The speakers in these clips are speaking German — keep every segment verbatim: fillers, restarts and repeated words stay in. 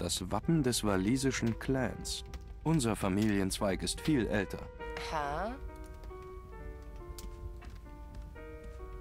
das Wappen des walisischen Clans. Unser Familienzweig ist viel älter. Hä?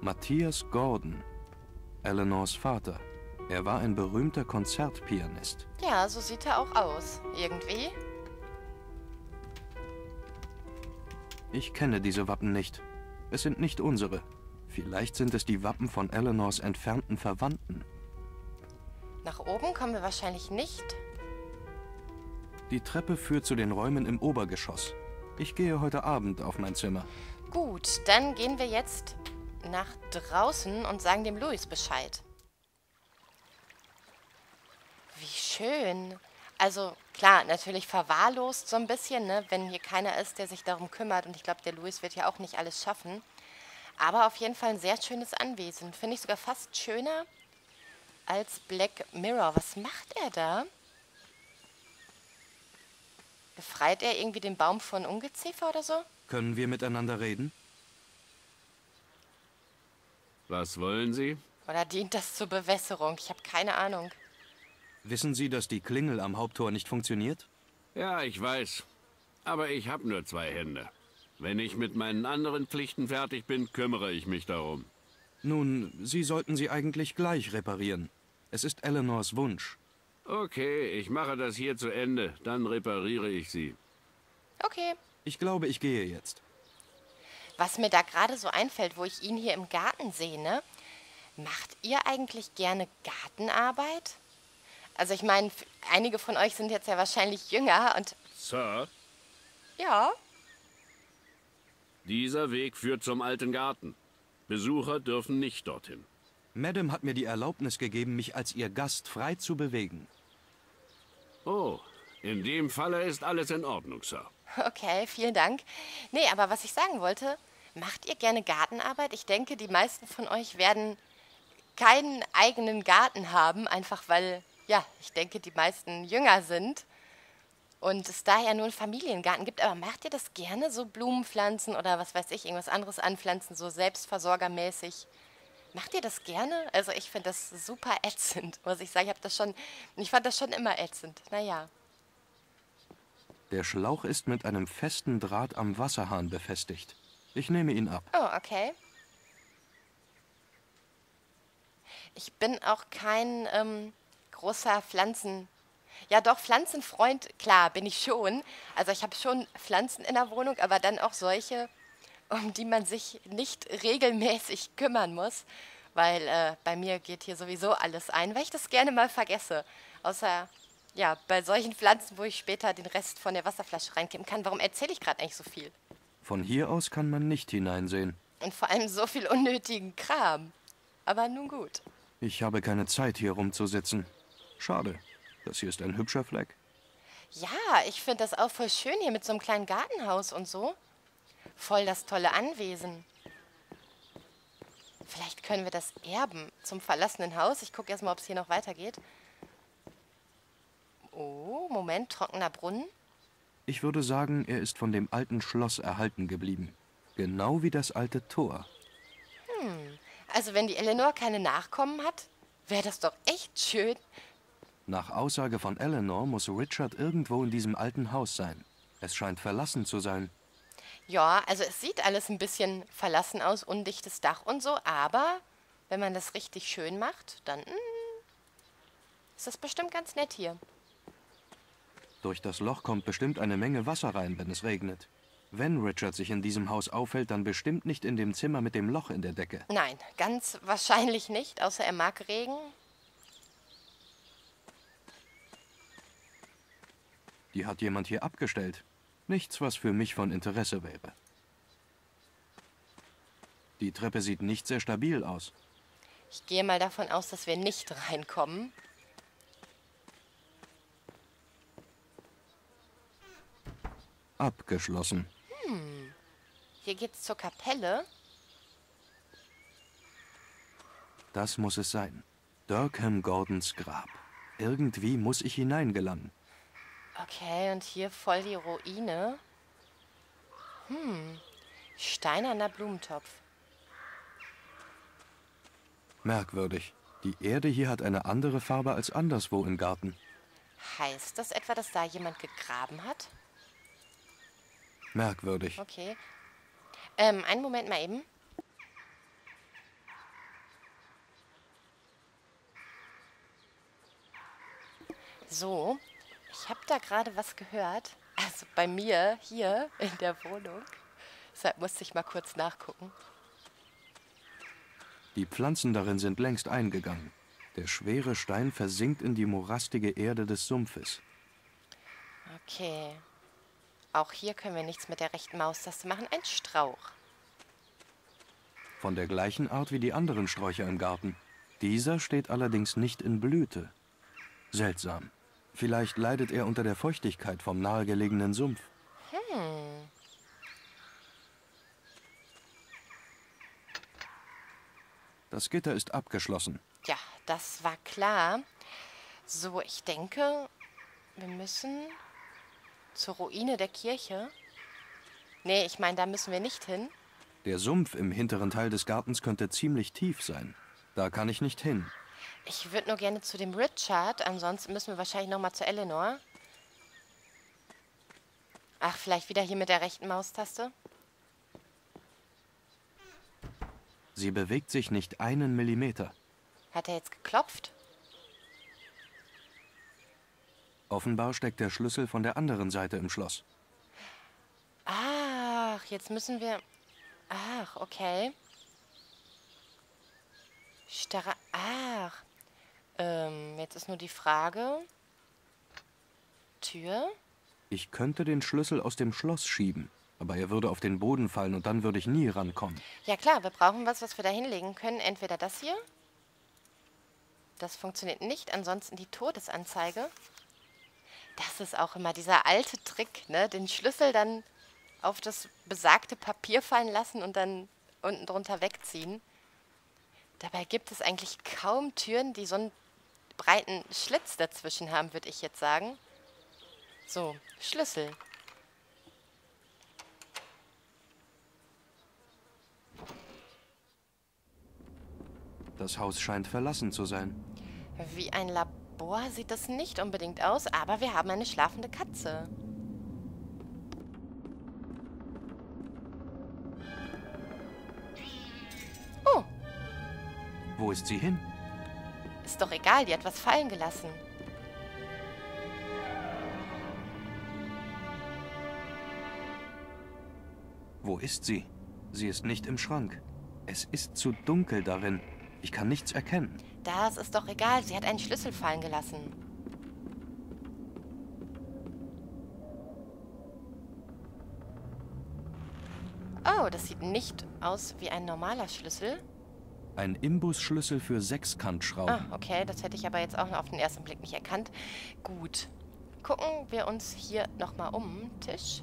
Matthias Gordon, Eleanors Vater. Er war ein berühmter Konzertpianist. Ja, so sieht er auch aus. Irgendwie. Ich kenne diese Wappen nicht. Es sind nicht unsere. Vielleicht sind es die Wappen von Eleanors entfernten Verwandten. Nach oben kommen wir wahrscheinlich nicht. Die Treppe führt zu den Räumen im Obergeschoss. Ich gehe heute Abend auf mein Zimmer. Gut, dann gehen wir jetzt nach draußen und sagen dem Louis Bescheid. Wie schön. Also klar, natürlich verwahrlost so ein bisschen, ne? Wenn hier keiner ist, der sich darum kümmert. Und ich glaube, der Louis wird ja auch nicht alles schaffen. Aber auf jeden Fall ein sehr schönes Anwesen. Finde ich sogar fast schöner als Black Mirror. Was macht er da? Befreit er irgendwie den Baum von Ungeziefer oder so? Können wir miteinander reden? Was wollen Sie? Oder dient das zur Bewässerung? Ich habe keine Ahnung. Wissen Sie, dass die Klingel am Haupttor nicht funktioniert? Ja, ich weiß. Aber ich habe nur zwei Hände. Wenn ich mit meinen anderen Pflichten fertig bin, kümmere ich mich darum. Nun, Sie sollten sie eigentlich gleich reparieren. Es ist Eleanors Wunsch. Okay, ich mache das hier zu Ende. Dann repariere ich sie. Okay. Ich glaube, ich gehe jetzt. Was mir da gerade so einfällt, wo ich ihn hier im Garten sehe, ne? Macht ihr eigentlich gerne Gartenarbeit? Also ich meine, einige von euch sind jetzt ja wahrscheinlich jünger und... Sir? Ja? Dieser Weg führt zum alten Garten. Besucher dürfen nicht dorthin. Madame hat mir die Erlaubnis gegeben, mich als ihr Gast frei zu bewegen. Oh, in dem Falle ist alles in Ordnung, Sir. Okay, vielen Dank. Nee, aber was ich sagen wollte, macht ihr gerne Gartenarbeit? Ich denke, die meisten von euch werden keinen eigenen Garten haben, einfach weil... Ja, ich denke, die meisten jünger sind und es daher nur einen Familiengarten gibt. Aber macht ihr das gerne, so Blumenpflanzen oder was weiß ich, irgendwas anderes anpflanzen, so selbstversorgermäßig? Macht ihr das gerne? Also ich finde das super ätzend, muss ich sagen. Ich habe das schon, ich fand das schon immer ätzend. Naja. Der Schlauch ist mit einem festen Draht am Wasserhahn befestigt. Ich nehme ihn ab. Oh, okay. Ich bin auch kein... Ähm großer Pflanzen... Ja doch, Pflanzenfreund, klar, bin ich schon. Also ich habe schon Pflanzen in der Wohnung, aber dann auch solche, um die man sich nicht regelmäßig kümmern muss. Weil äh, bei mir geht hier sowieso alles ein, weil ich das gerne mal vergesse. Außer, ja, bei solchen Pflanzen, wo ich später den Rest von der Wasserflasche reinkippen kann. Warum erzähle ich gerade eigentlich so viel? Von hier aus kann man nicht hineinsehen. Und vor allem so viel unnötigen Kram. Aber nun gut. Ich habe keine Zeit, hier rumzusitzen. Schade. Das hier ist ein hübscher Fleck. Ja, ich finde das auch voll schön hier mit so einem kleinen Gartenhaus und so. Voll das tolle Anwesen. Vielleicht können wir das erben zum verlassenen Haus. Ich gucke erstmal, ob es hier noch weitergeht. Oh, Moment, trockener Brunnen. Ich würde sagen, er ist von dem alten Schloss erhalten geblieben. Genau wie das alte Tor. Hm, also wenn die Eleanor keine Nachkommen hat... Wäre das doch echt schön. Nach Aussage von Eleanor muss Richard irgendwo in diesem alten Haus sein. Es scheint verlassen zu sein. Ja, also es sieht alles ein bisschen verlassen aus, undichtes Dach und so, aber wenn man das richtig schön macht, dann mh, ist das bestimmt ganz nett hier. Durch das Loch kommt bestimmt eine Menge Wasser rein, wenn es regnet. Wenn Richard sich in diesem Haus aufhält, dann bestimmt nicht in dem Zimmer mit dem Loch in der Decke. Nein, ganz wahrscheinlich nicht, außer er mag Regen. Die hat jemand hier abgestellt. Nichts, was für mich von Interesse wäre. Die Treppe sieht nicht sehr stabil aus. Ich gehe mal davon aus, dass wir nicht reinkommen. Abgeschlossen. Hm. Hier geht's zur Kapelle. Das muss es sein. Durkham Gordons Grab. Irgendwie muss ich hineingelangen. Okay, und hier voll die Ruine. Hm. Steinerner Blumentopf. Merkwürdig. Die Erde hier hat eine andere Farbe als anderswo im Garten. Heißt das etwa, dass da jemand gegraben hat? Merkwürdig. Okay. Ähm, einen Moment mal eben. So, ich habe da gerade was gehört. Also bei mir hier in der Wohnung. Deshalb musste ich mal kurz nachgucken. Die Pflanzen darin sind längst eingegangen. Der schwere Stein versinkt in die morastige Erde des Sumpfes. Okay. Auch hier können wir nichts mit der rechten Maustaste machen. Ein Strauch. Von der gleichen Art wie die anderen Sträucher im Garten. Dieser steht allerdings nicht in Blüte. Seltsam. Vielleicht leidet er unter der Feuchtigkeit vom nahegelegenen Sumpf. Hm. Das Gitter ist abgeschlossen. Ja, das war klar. So, ich denke, wir müssen zur Ruine der Kirche. Nee, ich meine, da müssen wir nicht hin. Der Sumpf im hinteren Teil des Gartens könnte ziemlich tief sein. Da kann ich nicht hin. Ich würde nur gerne zu dem Richard, ansonsten müssen wir wahrscheinlich nochmal zu Eleanor. Ach, vielleicht wieder hier mit der rechten Maustaste. Sie bewegt sich nicht einen Millimeter. Hat er jetzt geklopft? Offenbar steckt der Schlüssel von der anderen Seite im Schloss. Ach, jetzt müssen wir... Ach, okay. Starre... Ach. Ähm, jetzt ist nur die Frage... Tür? Ich könnte den Schlüssel aus dem Schloss schieben, aber er würde auf den Boden fallen und dann würde ich nie rankommen. Ja klar, wir brauchen was, was wir da hinlegen können. Entweder das hier. Das funktioniert nicht, ansonsten die Todesanzeige. Das ist auch immer dieser alte Trick, ne? Den Schlüssel dann auf das besagte Papier fallen lassen und dann unten drunter wegziehen. Dabei gibt es eigentlich kaum Türen, die so einen breiten Schlitz dazwischen haben, würde ich jetzt sagen. So, Schlüssel. Das Haus scheint verlassen zu sein. Wie ein Labor. Boah, sieht das nicht unbedingt aus, aber wir haben eine schlafende Katze. Oh. Wo ist sie hin? Ist doch egal, die hat was fallen gelassen. Wo ist sie? Sie ist nicht im Schrank. Es ist zu dunkel darin. Ich kann nichts erkennen. Das ist doch egal. Sie hat einen Schlüssel fallen gelassen. Oh, das sieht nicht aus wie ein normaler Schlüssel. Ein Imbusschlüssel für Sechskantschrauben. Ah, okay. Das hätte ich aber jetzt auch auf den ersten Blick nicht erkannt. Gut. Gucken wir uns hier nochmal um. Tisch.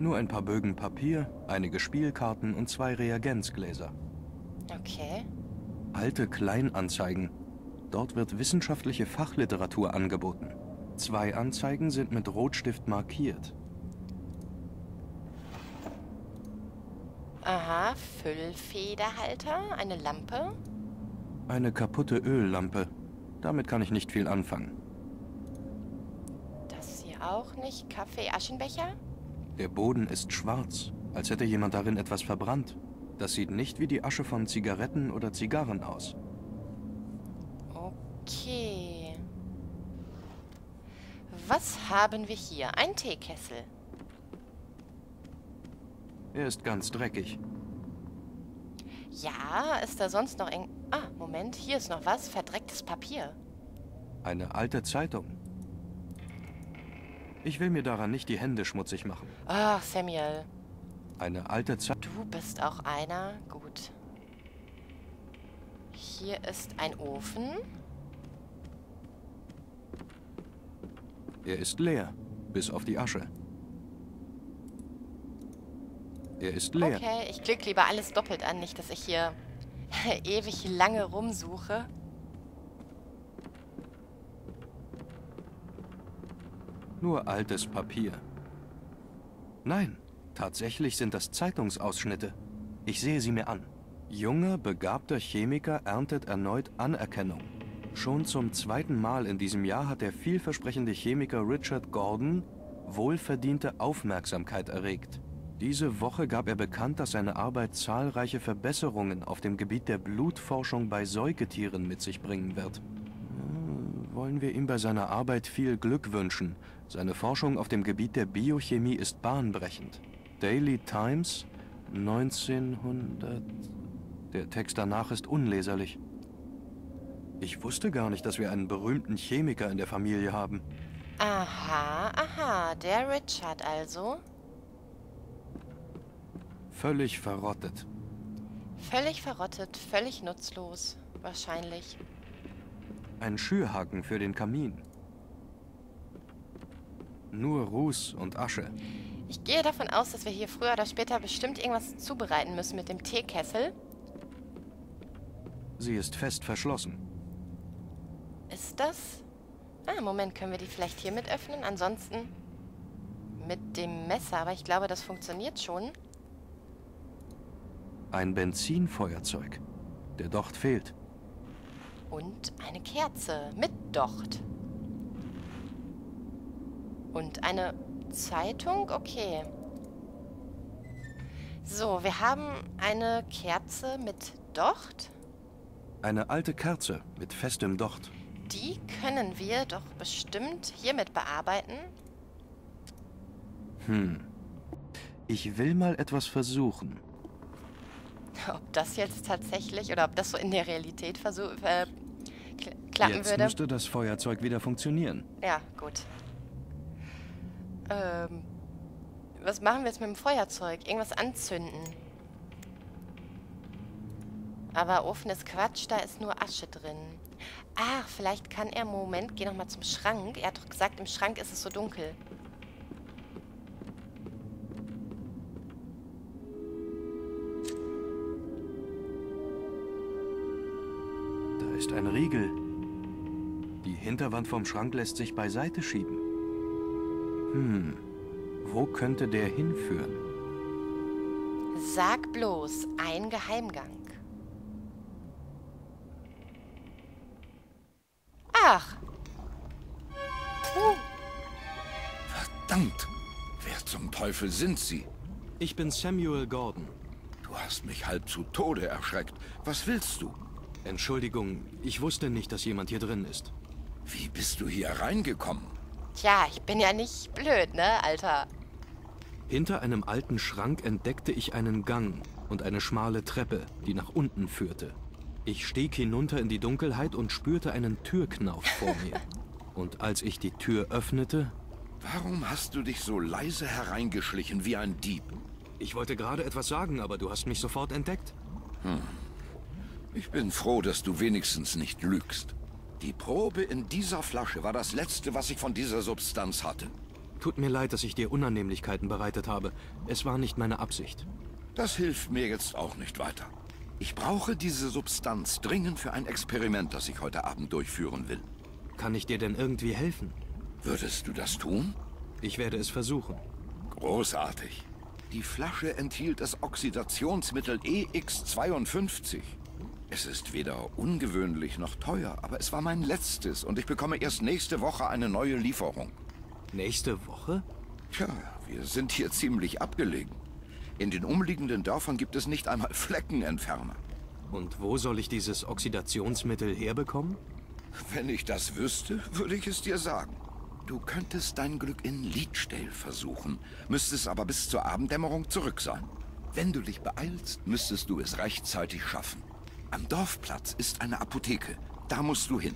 Nur ein paar Bögen Papier, einige Spielkarten und zwei Reagenzgläser. Okay. Alte Kleinanzeigen. Dort wird wissenschaftliche Fachliteratur angeboten. Zwei Anzeigen sind mit Rotstift markiert. Aha, Füllfederhalter, eine Lampe. Eine kaputte Öllampe. Damit kann ich nicht viel anfangen. Das hier auch nicht. Kaffee, Aschenbecher? Der Boden ist schwarz, als hätte jemand darin etwas verbrannt. Das sieht nicht wie die Asche von Zigaretten oder Zigarren aus. Okay. Was haben wir hier? Ein Teekessel. Er ist ganz dreckig. Ja, ist da sonst noch irgend... Ah, Moment, hier ist noch was. Verdrecktes Papier. Eine alte Zeitung. Ich will mir daran nicht die Hände schmutzig machen. Ach, Samuel. Eine alte Zeit. Du bist auch einer. Gut. Hier ist ein Ofen. Er ist leer. Bis auf die Asche. Er ist leer. Okay, ich klicke lieber alles doppelt an. Nicht, dass ich hier ewig lange rumsuche. Nur altes Papier. Nein, tatsächlich sind das Zeitungsausschnitte. Ich sehe sie mir an. Junger, begabter Chemiker erntet erneut Anerkennung. Schon zum zweiten Mal in diesem Jahr hat der vielversprechende Chemiker Richard Gordon wohlverdiente Aufmerksamkeit erregt. Diese Woche gab er bekannt, dass seine Arbeit zahlreiche Verbesserungen auf dem Gebiet der Blutforschung bei Säugetieren mit sich bringen wird. Wollen wir ihm bei seiner Arbeit viel Glück wünschen. Seine Forschung auf dem Gebiet der Biochemie ist bahnbrechend. Daily Times, neunzehnhundert... Der Text danach ist unleserlich. Ich wusste gar nicht, dass wir einen berühmten Chemiker in der Familie haben. Aha, aha, der Richard also. Völlig verrottet. Völlig verrottet, völlig nutzlos, wahrscheinlich. Ein Schürhaken für den Kamin. Nur Ruß und Asche. Ich gehe davon aus, dass wir hier früher oder später bestimmt irgendwas zubereiten müssen mit dem Teekessel. Sie ist fest verschlossen. Ist das? Ah, Moment, können wir die vielleicht hier mit öffnen? Ansonsten mit dem Messer, aber ich glaube, das funktioniert schon. Ein Benzinfeuerzeug. Der Docht fehlt. Und eine Kerze mit Docht. Und eine Zeitung? Okay. So, wir haben eine Kerze mit Docht. Eine alte Kerze mit festem Docht. Die können wir doch bestimmt hiermit bearbeiten. Hm. Ich will mal etwas versuchen. Ob das jetzt tatsächlich oder ob das so in der Realität versuch, äh, kl klappen jetzt würde. Jetzt müsste das Feuerzeug wieder funktionieren. Ja, gut. Ähm, was machen wir jetzt mit dem Feuerzeug? Irgendwas anzünden. Aber Ofen ist Quatsch, da ist nur Asche drin. Ach, vielleicht kann er... Moment, geh nochmal zum Schrank. Er hat doch gesagt, im Schrank ist es so dunkel. Da ist ein Riegel. Die Hinterwand vom Schrank lässt sich beiseite schieben. Hm, wo könnte der hinführen? Sag bloß, ein Geheimgang. Ach. Uh. Verdammt! Wer zum Teufel sind Sie? Ich bin Samuel Gordon. Du hast mich halb zu Tode erschreckt. Was willst du? Entschuldigung, ich wusste nicht, dass jemand hier drin ist. Wie bist du hier reingekommen? Tja, ich bin ja nicht blöd, ne, Alter? Hinter einem alten Schrank entdeckte ich einen Gang und eine schmale Treppe, die nach unten führte. Ich stieg hinunter in die Dunkelheit und spürte einen Türknauf vor mir. Und als ich die Tür öffnete... Warum hast du dich so leise hereingeschlichen wie ein Dieb? Ich wollte gerade etwas sagen, aber du hast mich sofort entdeckt. Hm. Ich bin froh, dass du wenigstens nicht lügst. Die Probe in dieser Flasche war das Letzte, was ich von dieser Substanz hatte. Tut mir leid, dass ich dir Unannehmlichkeiten bereitet habe. Es war nicht meine Absicht. Das hilft mir jetzt auch nicht weiter. Ich brauche diese Substanz dringend für ein Experiment, das ich heute Abend durchführen will. Kann ich dir denn irgendwie helfen? Würdest du das tun? Ich werde es versuchen. Großartig. Die Flasche enthielt das Oxidationsmittel E X zweiundfünfzig. Es ist weder ungewöhnlich noch teuer, aber es war mein letztes und ich bekomme erst nächste Woche eine neue Lieferung. Nächste Woche? Tja, wir sind hier ziemlich abgelegen. In den umliegenden Dörfern gibt es nicht einmal Fleckenentferner. Und wo soll ich dieses Oxidationsmittel herbekommen? Wenn ich das wüsste, würde ich es dir sagen. Du könntest dein Glück in Lidstel versuchen, müsstest aber bis zur Abenddämmerung zurück sein. Wenn du dich beeilst, müsstest du es rechtzeitig schaffen. Am Dorfplatz ist eine Apotheke. Da musst du hin.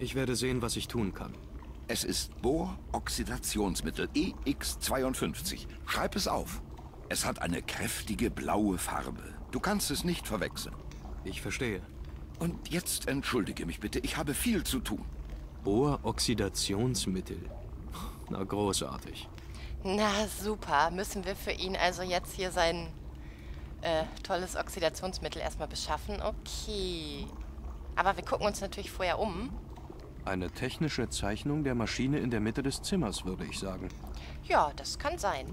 Ich werde sehen, was ich tun kann. Es ist Bohr-Oxidationsmittel E X zweiundfünfzig. Schreib es auf. Es hat eine kräftige blaue Farbe. Du kannst es nicht verwechseln. Ich verstehe. Und jetzt entschuldige mich bitte, ich habe viel zu tun. Bohr-Oxidationsmittel. Na, großartig. Na, super. Müssen wir für ihn also jetzt hier sein äh, tolles Oxidationsmittel erstmal beschaffen? Okay. Aber wir gucken uns natürlich vorher um. Eine technische Zeichnung der Maschine in der Mitte des Zimmers, würde ich sagen. Ja, das kann sein.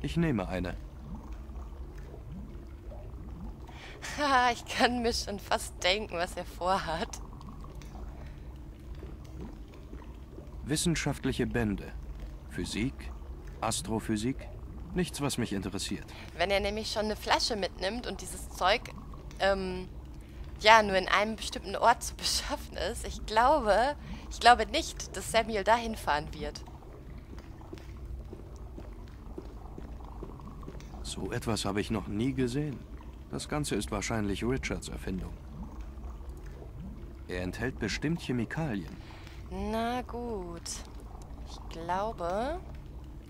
Ich nehme eine. Ich kann mir schon fast denken, was er vorhat. Wissenschaftliche Bände. Physik, Astrophysik, nichts, was mich interessiert. Wenn er nämlich schon eine Flasche mitnimmt und dieses Zeug ähm, ja nur in einem bestimmten Ort zu beschaffen ist, ich glaube, ich glaube nicht, dass Samuel dahin fahren wird. So etwas habe ich noch nie gesehen. Das Ganze ist wahrscheinlich Richards Erfindung. Er enthält bestimmt Chemikalien. Na gut. Ich glaube...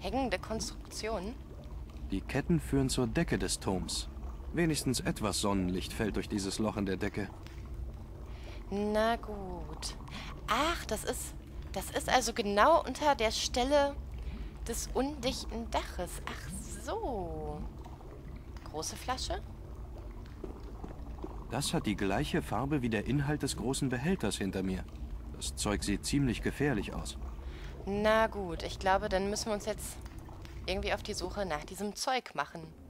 Hängende Konstruktion. Die Ketten führen zur Decke des Turms. Wenigstens etwas Sonnenlicht fällt durch dieses Loch in der Decke. Na gut. Ach, das ist... Das ist also genau unter der Stelle des undichten Daches. Ach so. Große Flasche? Das hat die gleiche Farbe wie der Inhalt des großen Behälters hinter mir. Das Zeug sieht ziemlich gefährlich aus. Na gut, ich glaube, dann müssen wir uns jetzt irgendwie auf die Suche nach diesem Zeug machen.